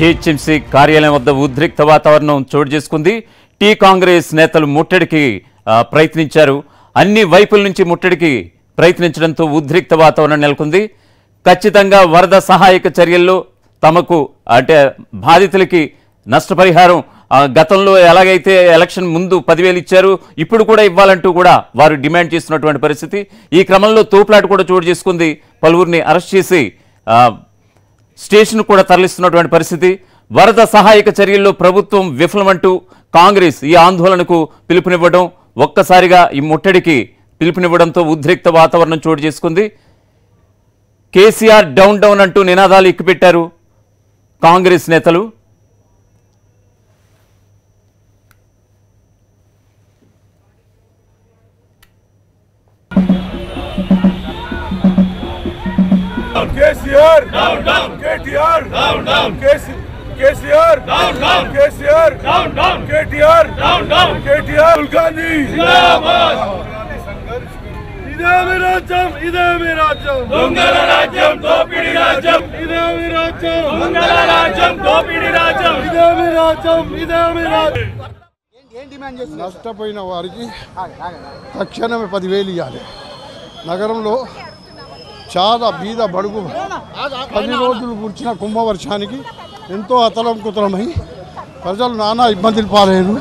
GHMC కార్యాలయం వద్ద ఉద్రిక్త వాతావరణం చోటు చేసుకుంది. టీ కాంగ్రెస్ నేతలు ముట్టడికి ప్రయత్నించారు. అన్ని వైపుల నుంచి ముట్టడికి ప్రయత్నించడంతో ఉద్రిక్త వాతావరణం నెలకొంది. ఖచ్చితంగా వరద సహాయక చర్యల్లో తమకు అంటే బాధితులకి నష్టపరిహారం గతంలో ఎలాగైతే ఎలక్షన్ ముందు 10,000 ఇచ్చారు, ఇప్పుడు కూడా ఇవ్వాలంటూ కూడా వారు డిమాండ్ చేస్తున్నటువంటి పరిస్థితి. ఈ క్రమంలో తోపులాట కూడా చోటు చేసుకుంది. పలువురిని అరెస్ట్ చేసి స్టేషన్ కూడా తరలిస్తున్నటువంటి పరిస్థితి. వరద సహాయక చర్యల్లో ప్రభుత్వం విఫలమంటూ కాంగ్రెస్ ఈ ఆందోళనకు పిలుపునివ్వడం, ఒక్కసారిగా ఈ ముట్టడికి పిలుపునివ్వడంతో ఉద్రిక్త వాతావరణం చోటు చేసుకుంది. కేసీఆర్ డౌన్ డౌన్ అంటూ నినాదాలు ఎక్కుపెట్టారు కాంగ్రెస్ నేతలు. నష్టపోయిన వారికి తక్షణమే 10,000 ఇవ్వాలి. నగరంలో చాలా బీద బడుగు 10 రోజులు కురిచిన కుంభవర్షానికి ఎంతో అతలంకుతలమై ప్రజలు నానా ఇబ్బందులు పాలయ్యారు.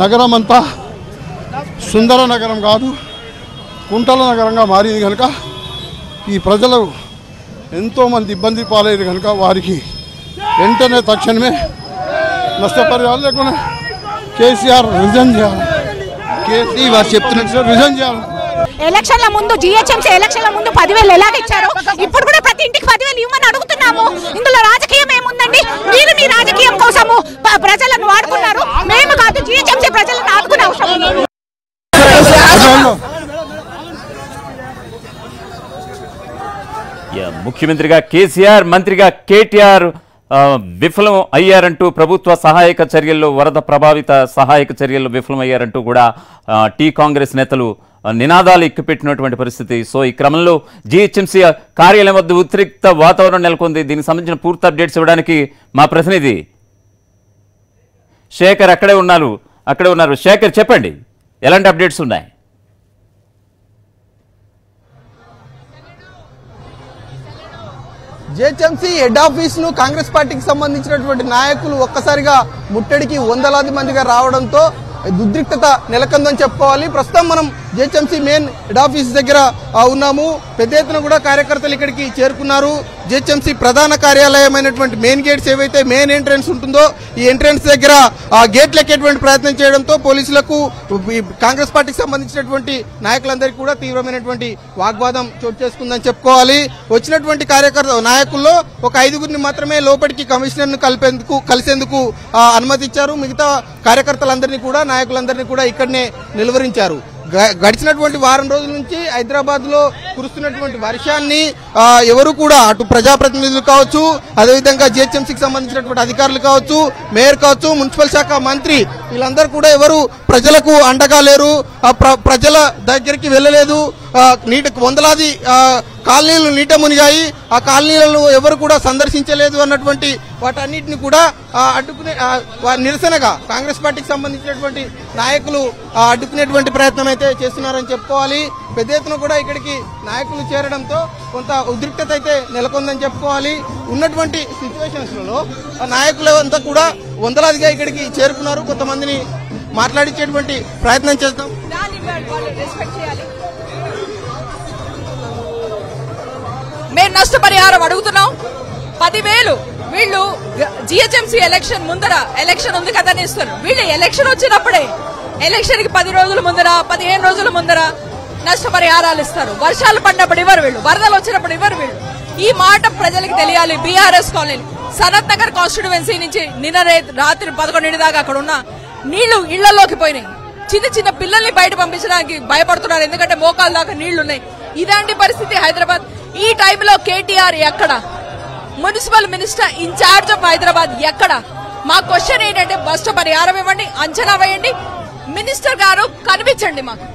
నగరం అంతా సుందర నగరం కాదు, కుంటల నగరంగా మారింది కనుక ఈ ప్రజలు ఎంతోమంది ఇబ్బంది పాలయ్యారు కనుక వారికి వెంటనే తక్షణమే నష్టపరిహారం లేకుండా కేసీఆర్ రిజైన్ చేయాలి. కేసీఆర్ చెప్తున్నారు సార్, రిజైన్ చేయాలి. ఎలక్షన్ల ముందు జీహెచ్ఎంసీ ఎలక్షన్ల ముందు 10,000 ఎలాగ ఇచ్చారో ఇప్పుడు కూడా ప్రతి ఇంటికి 10,000 ఇవ్వమని అడుగుతున్నాము. ఇందులో రాజకీయం ఏముందండి? మీరు మీ రాజకీయం కోసము ప్రజలను వాడుకున్నారు, మేము కాదు. జీహెచ్ఎంసీ ప్రజలను ఆదుకునే అవసరం లేదు. ముఖ్యమంత్రిగా కేసీఆర్, మంత్రిగా కేటీఆర్ విఫలం అయ్యారంటూ ప్రభుత్వ సహాయక చర్యల్లో, వరద ప్రభావిత సహాయక చర్యల్లో విఫలమయ్యారంటూ కూడా టీ కాంగ్రెస్ నేతలు నినాదాలు ఎక్కుపెట్టినటువంటి పరిస్థితి. సో ఈ క్రమంలో జీహెచ్ఎంసీ కార్యాలయం వద్ద ఉద్రిక్త వాతావరణం నెలకొంది. దీనికి సంబంధించిన పూర్తి అప్డేట్స్ ఇవ్వడానికి మా ప్రతినిధి శేఖర్ అక్కడే ఉన్నారు. శేఖర్, చెప్పండి, ఎలాంటి అప్డేట్స్ ఉన్నాయి? జీహెచ్ఎంసీ హెడ్ ఆఫీస్ను కాంగ్రెస్ పార్టీకి సంబంధించినటువంటి నాయకులు ఒక్కసారిగా ముట్టడికి వందలాది మందిగా రావడంతో ఉద్రిక్తత నెలకొందని చెప్పుకోవాలి. ప్రస్తుతం మనం జీహెచ్ఎంసీ మెయిన్ హెడ్ ఆఫీస్ దగ్గర ఉన్నాము. పెద్ద ఎత్తున కూడా కార్యకర్తలు ఇక్కడికి చేరుకున్నారు. జీహెచ్ఎంసీ ప్రధాన కార్యాలయం అయినటువంటి మెయిన్ గేట్స్ ఏవైతే మెయిన్ ఎంట్రన్స్ ఉంటుందో ఈ ఎంట్రన్స్ దగ్గర గేట్లు ఎక్కేటువంటి ప్రయత్నం చేయడంతో పోలీసులకు కాంగ్రెస్ పార్టీకి సంబంధించినటువంటి నాయకులందరికీ కూడా తీవ్రమైనటువంటి వాగ్వాదం చోటు చేసుకుందని చెప్పుకోవాలి. వచ్చినటువంటి కార్యకర్త నాయకుల్లో ఒక 5గురిని మాత్రమే లోపలికి కమిషనర్ను కలిసేందుకు అనుమతిచ్చారు. మిగతా కార్యకర్తలందరినీ కూడా నాయకులందరినీ కూడా ఇక్కడనే నిలువరించారు. గడిచినటువంటి వారం రోజుల నుంచి హైదరాబాద్ లో కురుస్తున్నటువంటి వర్షాన్ని ఎవరు కూడా అటు ప్రజాప్రతినిధులు కావచ్చు, అదేవిధంగా జీహెచ్ఎంసీకి సంబంధించినటువంటి అధికారులు కావచ్చు, మేయర్ కావచ్చు, మున్సిపల్ శాఖ మంత్రి, వీళ్ళందరూ కూడా ఎవరు ప్రజలకు అండగా లేరు, ప్రజల దగ్గరికి వెళ్ళలేదు. నీటికి వందలాది కాలనీలు నీట మునిగాయి. ఆ కాలనీలను ఎవరు కూడా సందర్శించలేదు అన్నటువంటి వాటన్నిటిని కూడా అడ్డుకునే నిరసనగా కాంగ్రెస్ పార్టీకి సంబంధించినటువంటి నాయకులు అడ్డుకునేటువంటి ప్రయత్నం అయితే చేస్తున్నారని చెప్పుకోవాలి. పెద్ద ఎత్తున కూడా ఇక్కడికి నాయకులు చేరడంతో కొంత ఉద్రిక్తత అయితే నెలకొందని చెప్పుకోవాలి. ఉన్నటువంటి సిచ్యువేషన్స్లలో నాయకులు అంతా కూడా వందలాదిగా ఇక్కడికి చేరుకున్నారు. కొంతమందిని మాట్లాడించేటువంటి ప్రయత్నం చేద్దాం. మేము నష్టపరిహారం అడుగుతున్నాం. 10,000 వీళ్ళు జీహెచ్ఎంసీ ఎలక్షన్ ముందర, ఎలక్షన్ ఉంది కదా అని ఇస్తారు. వీళ్ళు ఎలక్షన్ వచ్చినప్పుడే, ఎలక్షన్ కి 10 రోజుల ముందర, 15 రోజుల ముందర నష్టపరిహారాలు ఇస్తారు. వర్షాలు పడినప్పుడు ఇవ్వరు వీళ్ళు, వరదలు వచ్చినప్పుడు ఇవ్వరు వీళ్ళు. ఈ మాట ప్రజలకు తెలియాలి. BRS colony Sanath Nagar constituency నుంచి నిన్న రాత్రి 11 దాకా అక్కడ ఉన్న నీళ్లు ఇళ్లలోకి పోయినాయి. చిన్న చిన్న పిల్లల్ని బయట పంపించడానికి భయపడుతున్నారు, ఎందుకంటే మోకాళ్ళ దాకా నీళ్లున్నాయి. ఇలాంటి పరిస్థితి హైదరాబాద్. ఈ టైంలో కేటీఆర్ ఎక్కడ? Municipal minister incharge of Hyderabad ఎక్కడ? మా క్వశ్చన్ ఏంటంటే బస్సు పరిహారం ఇవ్వండి, అంచనా వేయండి, మినిస్టర్ గారు కనిపించండి మాకు.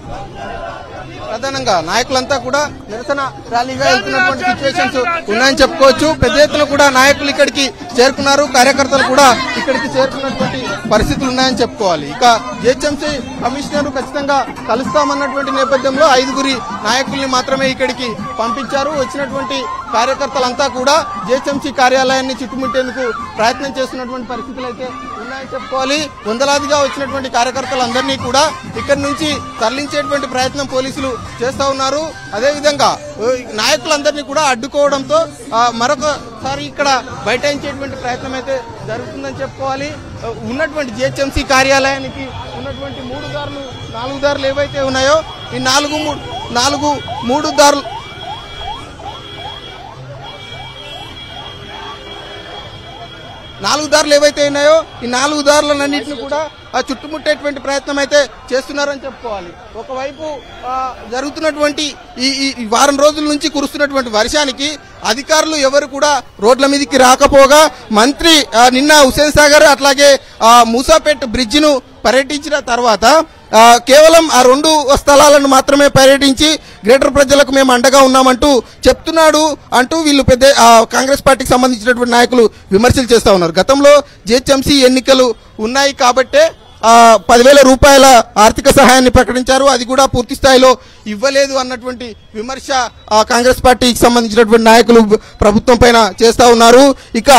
ప్రధానంగా నాయకులంతా కూడా నిరసన ర్యాలీగా వెళ్తున్నటువంటి సిచువేషన్స్ ఉన్నాయని చెప్పుకోవచ్చు. పెద్ద ఎత్తున కూడా నాయకులు ఇక్కడికి చేరుకున్నారు, కార్యకర్తలు కూడా ఇక్కడికి చేరుకున్నటువంటి పరిస్థితులు ఉన్నాయని చెప్పుకోవాలి. ఇక జిహెచ్ఎంసీ కమిషనర్ ఖచ్చితంగా కలుస్తామన్నటువంటి నేపథ్యంలో ఐదుగురి నాయకుల్ని మాత్రమే ఇక్కడికి పంపించారు. వచ్చినటువంటి కార్యకర్తలంతా కూడా జిహెచ్ఎంసీ కార్యాలయాన్ని చుట్టుముట్టేందుకు ప్రయత్నం చేస్తున్నటువంటి పరిస్థితులు అయితే ఉన్నాయని చెప్పుకోవాలి. వందలాదిగా వచ్చినటువంటి కార్యకర్తలందరినీ కూడా ఇక్కడి నుంచి తరలించేటువంటి ప్రయత్నం పోలీసులు చేస్తా ఉన్నారు. అదేవిధంగా నాయకులందరినీ కూడా అడ్డుకోవడంతో మరొకసారి ఇక్కడ బైఠాయించేటువంటి ప్రయత్నం అయితే జరుగుతుందని చెప్పుకోవాలి. ఉన్నటువంటి జిహెచ్ఎంసీ కార్యాలయానికి ఉన్నటువంటి 3 దారులు 4 దారులు ఏవైతే ఉన్నాయో ఈ 4-3 దారులు ఏవైతే ఉన్నాయో ఈ 4 దారులన్నింటినీ కూడా చుట్టుముట్టేటువంటి ప్రయత్నం అయితే చేస్తున్నారని చెప్పుకోవాలి. ఒకవైపు జరుగుతున్నటువంటి ఈ వారం రోజుల నుంచి కురుస్తున్నటువంటి వర్షానికి అధికారులు ఎవరు కూడా రోడ్ల మీదకి రాకపోగా మంత్రి నిన్న హుసేన్ సాగర్ అట్లాగే మూసాపేట్ బ్రిడ్జిను పర్యటించిన తర్వాత కేవలం ఆ 2 స్థలాలను మాత్రమే పర్యటించి గ్రేటర్ ప్రజలకు మేము అండగా ఉన్నామంటూ చెప్తున్నాడు అంటూ వీళ్ళు పెద్ద కాంగ్రెస్ పార్టీకి సంబంధించినటువంటి నాయకులు విమర్శలు చేస్తా ఉన్నారు. గతంలో జిహెచ్ఎంసీ ఎన్నికలు ఉన్నాయి కాబట్టే 10,000 రూపాయల ఆర్థిక సహాయాన్ని ప్రకటించారు, అది కూడా పూర్తి స్థాయిలో ఇవ్వలేదు అన్నటువంటి విమర్శ కాంగ్రెస్ పార్టీకి సంబంధించినటువంటి నాయకులు ప్రభుత్వం పైన చేస్తా ఉన్నారు. ఇక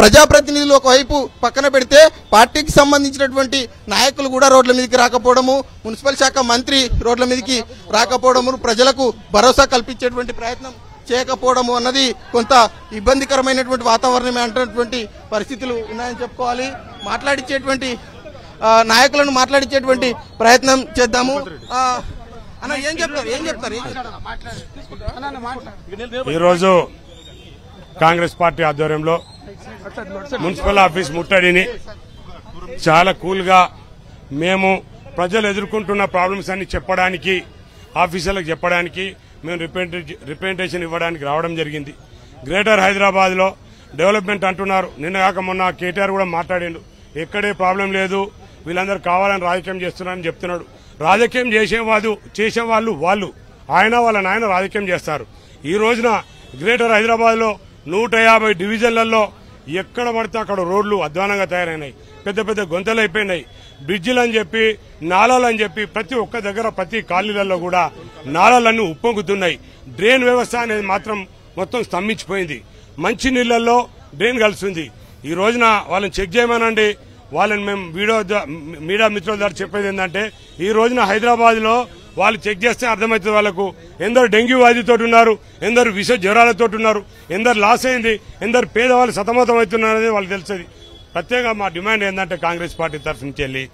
ప్రజాప్రతినిధులు ఒకవైపు పక్కన పెడితే పార్టీకి సంబంధించినటువంటి నాయకులు కూడా రోడ్ల మీదకి రాకపోవడము, మున్సిపల్ శాఖ మంత్రి రోడ్ల మీదకి రాకపోవడము, ప్రజలకు భరోసా కల్పించేటువంటి ప్రయత్నం చేయకపోవడము అన్నది కొంత ఇబ్బందికరమైనటువంటి వాతావరణమే అంటున్నటువంటి పరిస్థితులు ఉన్నాయని చెప్పుకోవాలి. మాట్లాడించేటువంటి నాయకులను మాట్లాడించేటువంటి ప్రయత్నం చేద్దాము. ఈరోజు కాంగ్రెస్ పార్టీ ఆధ్వర్యంలో మున్సిపల్ ఆఫీస్ ముట్టడిని చాలా కూల్గా మేము ప్రజలు ఎదుర్కొంటున్న ప్రాబ్లమ్స్ అన్ని చెప్పడానికి ఆఫీసర్లకు చెప్పడానికి మేము రిప్రజెంటేషన్ ఇవ్వడానికి రావడం జరిగింది. గ్రేటర్ హైదరాబాద్లో డెవలప్మెంట్ అంటున్నారు, నిన్న కాక మొన్న కేటీఆర్ కూడా మాట్లాడిండు, ఎక్కడే ప్రాబ్లం లేదు వీళ్ళందరూ కావాలని రాజకీయం చేస్తున్నారని చెప్తున్నాడు. రాజకీయం చేసేవాళ్ళు వాళ్ళు ఆయన వాళ్ళ నాయన రాజకీయం చేస్తారు. ఈ రోజున గ్రేటర్ హైదరాబాద్లో 150 డివిజన్లలో ఎక్కడ పడితే అక్కడ రోడ్లు అధ్వానంగా తయారైనాయి, పెద్ద పెద్ద గొంతలు అయిపోయినాయి. బ్రిడ్జిలని చెప్పి నాలాలని చెప్పి ప్రతి ఒక్క దగ్గర ప్రతి కాలనీలలో కూడా నాలాలన్నీ ఉప్పొంగుతున్నాయి. డ్రైన్ వ్యవస్థ అనేది మాత్రం మొత్తం స్తంభించిపోయింది. మంచి నీళ్లలో డ్రైన్ కలుస్తుంది. ఈ రోజున వాళ్ళని చెక్ చేయమనండి, వాళ్ళని మేము మీడియా మిత్రుల ద్వారా చెప్పేది ఏంటంటే ఈ రోజున హైదరాబాద్లో వాళ్ళు చెక్ చేస్తే అర్థమవుతుంది వాళ్ళకు. ఎందరు డెంగ్యూ వ్యాధితో ఉన్నారు, ఎందరు విష జ్వరాలతో ఉన్నారు, ఎందరు లాస్ అయింది, ఎందరు పేదవాళ్ళు సతమతం అవుతున్నారనేది వాళ్ళు తెలుస్తుంది. ప్రత్యేకంగా మా డిమాండ్ ఏంటంటే కాంగ్రెస్ పార్టీ తరఫు నుంచి వెళ్ళి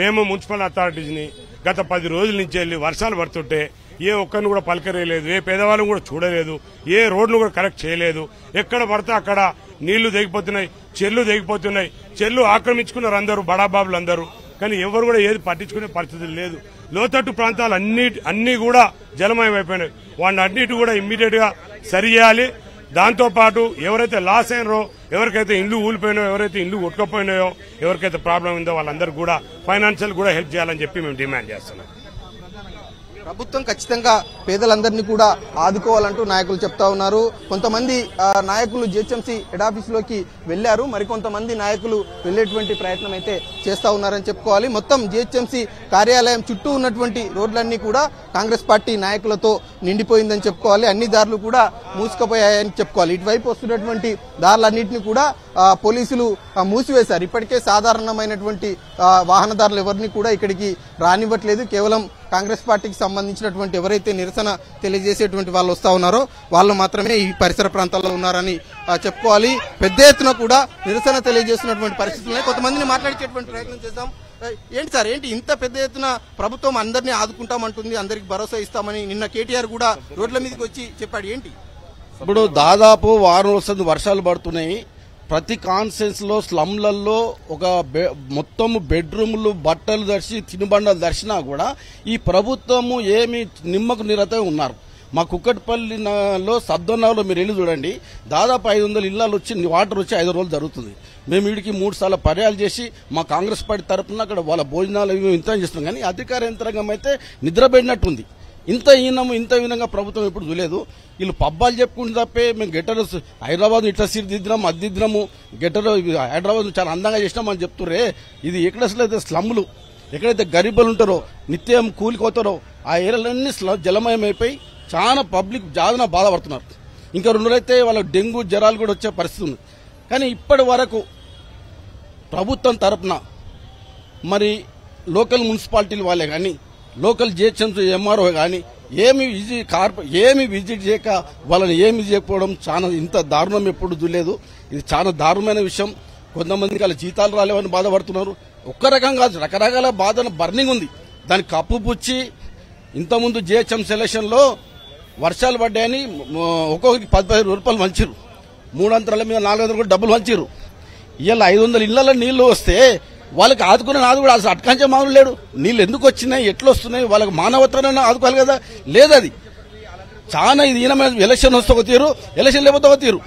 మేము మున్సిపల్ అథారిటీస్ని గత 10 రోజుల నుంచి వెళ్ళి వర్షాలు పడుతుంటే ఏ ఒక్కరిని కూడా పలకరేయలేదు, ఏ పేదవాళ్ళని కూడా చూడలేదు, ఏ రోడ్లు కూడా కరెక్ట్ చేయలేదు. ఎక్కడ పడితే అక్కడ నీళ్లు తెగిపోతున్నాయి, చెర్లు తెగిపోతున్నాయి, చెర్లు ఆక్రమించుకున్నారు అందరూ బడాబాబులు అందరూ, కానీ ఎవరు కూడా ఏది పట్టించుకునే పరిస్థితి లేదు. లోతట్టు ప్రాంతాలు అన్ని కూడా జలమయమైపోయినాయి. వాటిని అన్నిటి కూడా ఇమ్మీడియట్ గా సరిచేయాలి. దాంతోపాటు ఎవరైతే లాస్ అయినరో, ఎవరికైతే ఇండ్లు ఊలిపోయినాయో, ఎవరైతే ఇండ్లు కొట్టుకుపోయినాయో, ఎవరికైతే ప్రాబ్లం ఉందో వాళ్ళందరూ కూడా ఫైనాన్షియల్ కూడా హెల్ప్ చేయాలని చెప్పి మేము డిమాండ్ చేస్తున్నాం. ప్రభుత్వం ఖచ్చితంగా పేదలందరినీ కూడా ఆదుకోవాలంటూ నాయకులు చెప్తా ఉన్నారు. కొంతమంది నాయకులు జిహెచ్ఎంసీ హెడ్ ఆఫీసులోకి వెళ్లారు, మరికొంతమంది నాయకులు వెళ్లేటువంటి ప్రయత్నం అయితే చేస్తా ఉన్నారని చెప్పుకోవాలి. మొత్తం జిహెచ్ఎంసీ కార్యాలయం చుట్టూ ఉన్నటువంటి రోడ్లన్నీ కూడా కాంగ్రెస్ పార్టీ నాయకులతో నిండిపోయిందని చెప్పుకోవాలి. అన్ని దారులు కూడా మూసుకుపోయాయని చెప్పుకోవాలి. ఇటువైపు వస్తున్నటువంటి దారులన్నింటినీ కూడా పోలీసులు మూసివేశారు. ఇప్పటికే సాధారణమైనటువంటి వాహనదారులు ఎవరిని కూడా ఇక్కడికి రానివ్వట్లేదు. కేవలం కాంగ్రెస్ పార్టీకి సంబంధించినటువంటి ఎవరైతే నిరసన తెలియజేసేటువంటి వాళ్ళు వస్తూ ఉన్నారో వాళ్ళు మాత్రమే ఈ పరిసర ప్రాంతాల్లో ఉన్నారని చెప్పుకోవాలి. పెద్ద ఎత్తున కూడా నిరసన తెలియజేస్తున్నటువంటి పరిస్థితులు. కొంతమందిని మాట్లాడేటువంటి ప్రయత్నం చేద్దాం. ఏంటి సార్, ఏంటి ఇంత పెద్ద ఎత్తున ప్రభుత్వం అందరినీ ఆదుకుంటామంటుంది, అందరికి భరోసా ఇస్తామని నిన్న కేటీఆర్ కూడా రోడ్ల మీదకి వచ్చి చెప్పాడు, ఏంటి? ఇప్పుడు దాదాపు వారం రోజులు వర్షాలు పడుతున్నాయి. ప్రతి కాన్స్టెన్స్లో స్లమ్లలో ఒక మొత్తం బెడ్రూమ్లు బట్టలు దర్శి తినుబండలు దర్శినా కూడా ఈ ప్రభుత్వము ఏమి నిమ్మకు నీరతే ఉన్నారు. మా కుక్కటిపల్లిలో సబ్దొన్నాలో మీరు వెళ్ళి చూడండి, దాదాపు 500 ఇళ్ళాలు వచ్చి వాటర్ వచ్చి 5 రోజులు జరుగుతుంది. మేము వీడికి 3 సార్లు పర్యాలు చేసి మా కాంగ్రెస్ పార్టీ తరఫున అక్కడ వాళ్ళ భోజనాలు ఇవి ఇంత చేస్తున్నాం, కానీ అధికార యంత్రాంగం అయితే నిద్రపోయినట్టుంది. ఇంత ఈనము ఇంత వినంగా ప్రభుత్వం ఎప్పుడు చూలేదు. వీళ్ళు పబ్బాలు చెప్పుకుంటే తప్పే మేము గెటర్ హైదరాబాద్ ఇట్లా సీట్ దిద్దాము అది దిద్దాము గెటర్ హైదరాబాద్ చాలా అందంగా చేసినామని చెప్తుర్రే. ఇది ఎక్కడ అసలు అయితే స్లమ్లు ఎక్కడైతే గరీబులు ఉంటారో నిత్యం కూలిపోతారో ఆ ఏరియాలన్నీ జలమయమైపోయి చాలా పబ్లిక్ జాదన బాధపడుతున్నారు. ఇంకా రెండు రోజులైతే వాళ్ళకి డెంగ్యూ జ్వరాలు కూడా వచ్చే పరిస్థితి ఉంది. కానీ ఇప్పటి వరకు ప్రభుత్వం తరపున మరి లోకల్ మున్సిపాలిటీలు వాళ్ళే కానీ లోకల్ జిహెచ్ఎంసీ ఎంఆర్ఓ కానీ ఏమి విజిట్ చేయక వాళ్ళని ఏమి చేయకపోవడం చాలా ఇంత దారుణం ఎప్పుడు చూడలేదు. ఇది చాలా దారుణమైన విషయం. కొంతమందికి వాళ్ళ జీతాలు రాలేవని బాధపడుతున్నారు. ఒక్క రకం కాదు, రకరకాల బాధన బర్నింగ్ ఉంది. దానికి కప్పుపుచ్చి ఇంతకుముందు జిహెచ్ఎంసీ సెలక్షన్లో వర్షాలు పడ్డాయని ఒక్కొక్కరికి 10-15 రూపాయలు వంచారు. 3 అంతరాల మీద 4 అంతరాల కూడా డబ్బులు వంచారు. ఇలా 500 ఇళ్లలో నీళ్లు వస్తే వాళ్ళకి ఆదుకునే నాదు కూడా అసలు అట్కాంచే మామూలు లేడు. నీళ్ళు ఎందుకు వచ్చినాయి, ఎట్లా వస్తున్నాయి, వాళ్ళకి మానవత్వాన్ని ఆదుకోవాలి కదా. లేదు, అది చాలా ఇది ఈయనమైన ఎలక్షన్ వస్తే ఒక తీరు, ఎలక్షన్ లేకపోతే ఒక తీరు.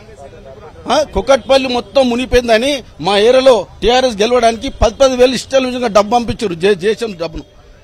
కుక్కట్పల్లి మొత్తం మునిపోయిందని మా ఏరియాలో టీఆర్ఎస్ గెలవడానికి 10-15 వేలు ఇష్టాలు డబ్బు పంపించారు. జేసీఎం డబ్బును